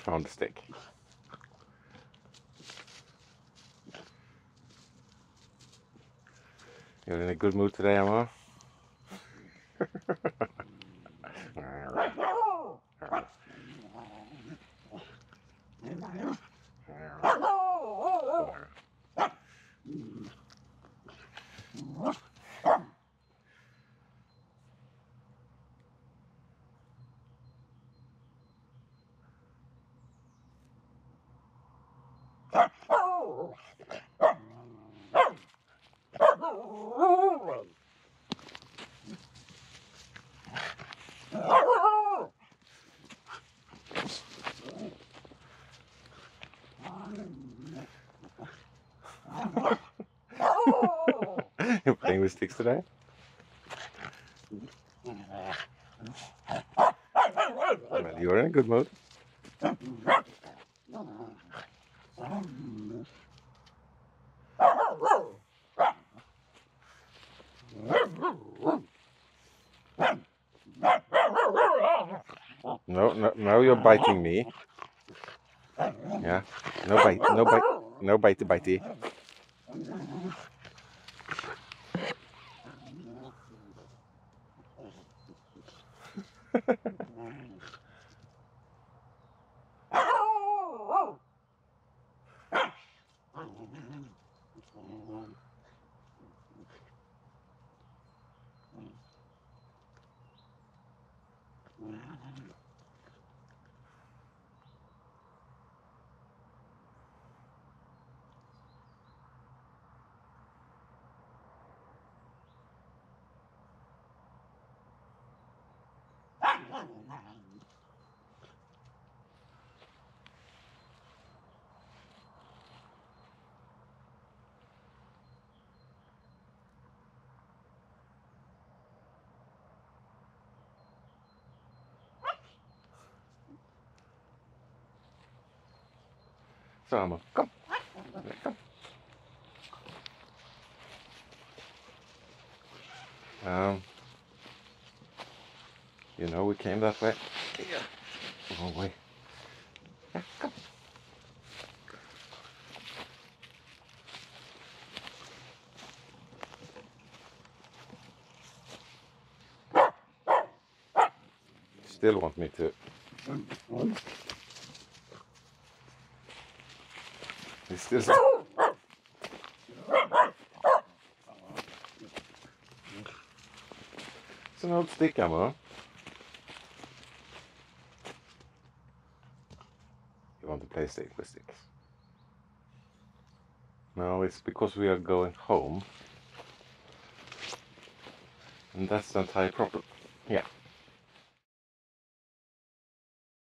Found a stick. You're in a good mood today, Aamu? You're playing with sticks today? Well, you're in a good mood. No, you're biting me. Yeah, no bitey. So Aamu, come. You know we came that way. Yeah. Wrong way. Yeah, come. Still want me to. It's just. It's an old stick, Aamu. You want to play stick with sticks? No, it's because we are going home, and that's the entire problem. Yeah.